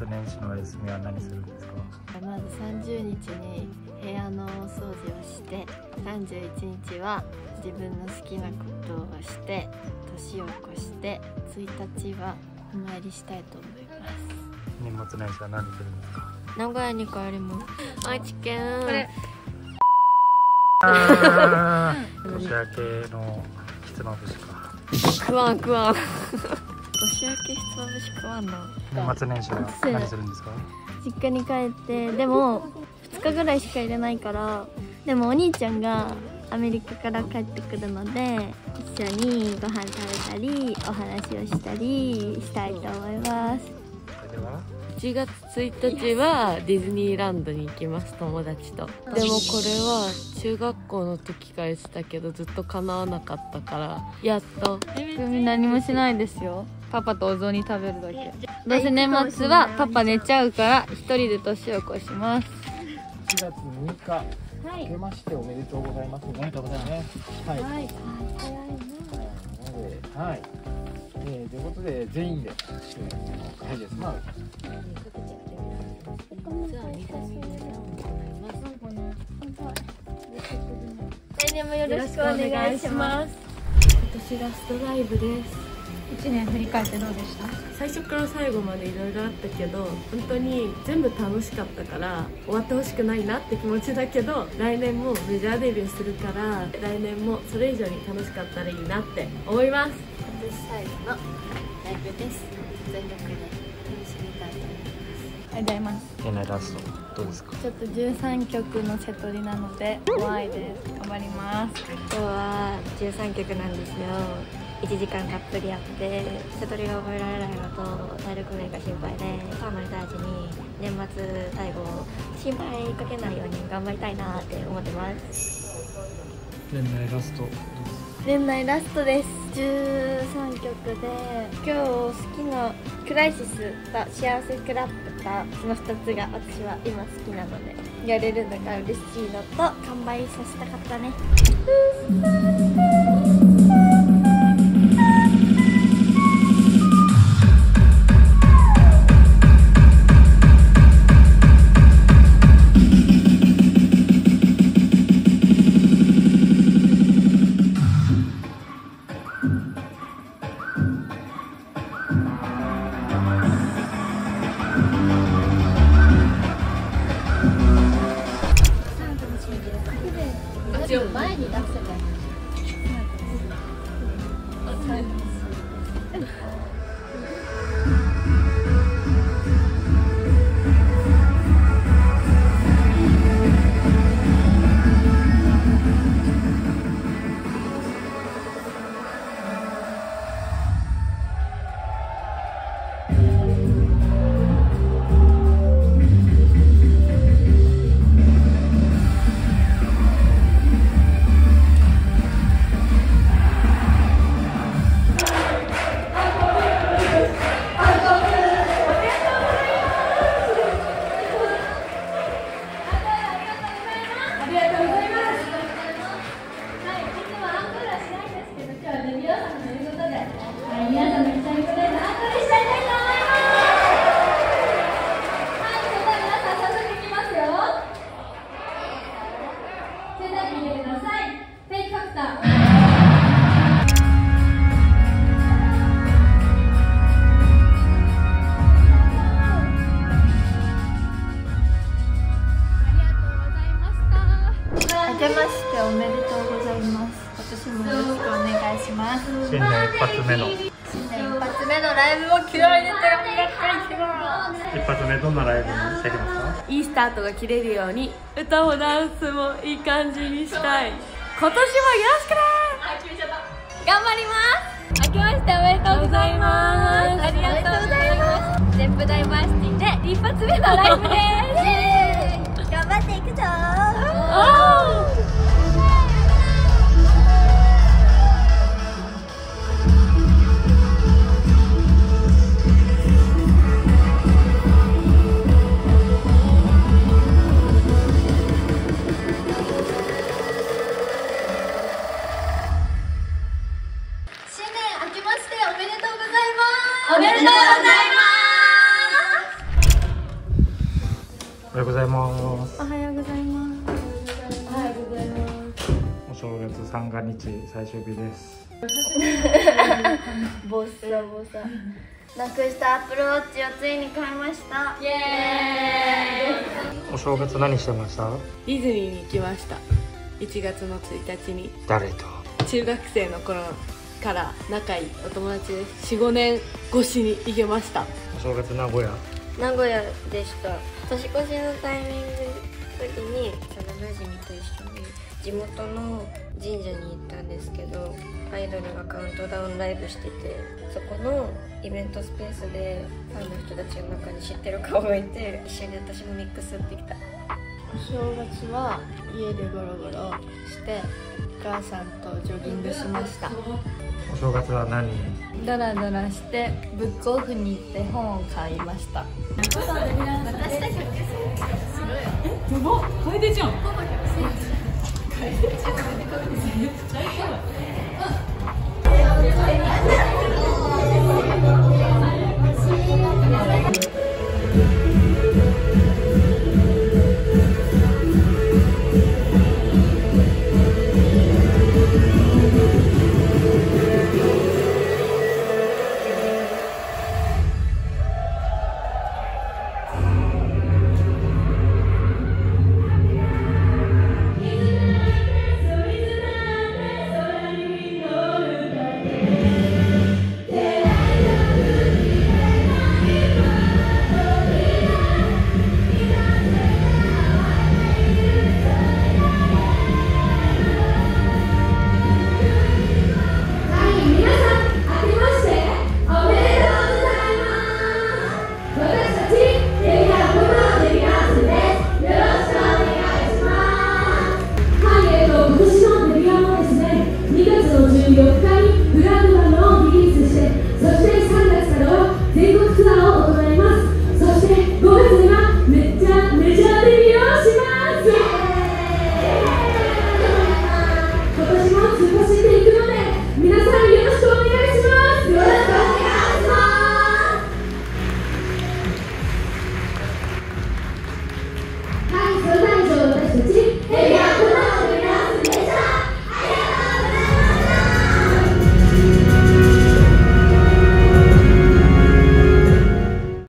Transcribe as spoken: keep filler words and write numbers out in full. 月年始のお休みは何するんですか？まずさんじゅうにちに部屋のお掃除をして、さんじゅういちにちは自分の好きなことをして年を越して、ついたちはお参りしたいと思います。年末年始は何するんですか？名古屋に帰ります。愛知県。年明けのひつまぶしか食わん食わん年明けひつまぶし食わんな。年末年始は何するんですか？実家に帰って、でもふつかぐらいしか入れないから、でもお兄ちゃんがアメリカから帰ってくるので、一緒にご飯食べたりお話をしたりしたいと思います。ではじゅうがつついたちはディズニーランドに行きます、友達と。でもこれは中学校の時から言ってたけど、ずっと叶わなかったからやっと。組何もしないですよ。パパとお雑煮食べるだけ。どうせ年末はパパ寝ちゃうから一人で年を越します。しがつむいか、はい、明けましておめでとうございます。おめでとうございます。はい。はい。はい。えー、ということで全員ではいです。まあ、来年もよろしくお願いします。今年ラストライブです。いちねん振り返ってどうでした？最初から最後までいろいろあったけど、本当に全部楽しかったから終わってほしくないなって気持ちだけど、来年もメジャーデビューするから、来年もそれ以上に楽しかったらいいなって思います。今年最後のライブです。全力で楽しみたいと思います。ありがとうございます。えなラストどうですか？ちょっとじゅうさんきょくのセトリなので怖いです。頑張ります。今日はじゅうさんきょくなんですよ。いちじかんたっぷりやって、セトリが覚えられないのと体力面が心配で、かなり大事に年末最後心配かけないように頑張りたいなって思ってます。年内ラスト。年内ラストです。じゅうさんきょくで、今日好きなクライシスと幸せクラップが、そのふたつが私は今好きなので、やれるのが嬉しいのと、完売させたかったね。前に出せばいい。明けましておめでとうございます。今年もよろしくお願いします。新年一発目の新年一発目のライブを気合い入れて頑張っていきます。一発目どんなライブにしていきますか？いいスタートが切れるように歌もダンスもいい感じにしたい。今年もよろしくね。あ、決めちゃった。頑張ります。明けましておめでとうございます。ありがとうございます。ゼップダイバーシティで一発目のライブです。頑張っていくぞ。おめでとうございます。ざいます。おはようございます。おはようございます。お正月三が日最終日です。ボサボサなくしたアップルウォッチをついに買いました。イエーイ。お正月何してました？ディズニーに行きました。いちがつのついたちに。誰と？中学生の頃から仲いいお友達です。よん、ごねん越しに行けました。お正月名古屋名古屋でした。年越しのタイミング時に幼なじみと一緒に地元の神社に行ったんですけど、アイドルがカウントダウンライブしてて、そこのイベントスペースでファンの人たちの中に知ってる顔がいて、一緒に私もミックスってきた。お正月は家でゴロゴロしてお母さんとジョギングしました。お正月は何？ドラドラしてブックオフに行って本を買いました。私たちすごい楓ちゃんにがつのじゅうよっかにグランドラムをリリースして、そして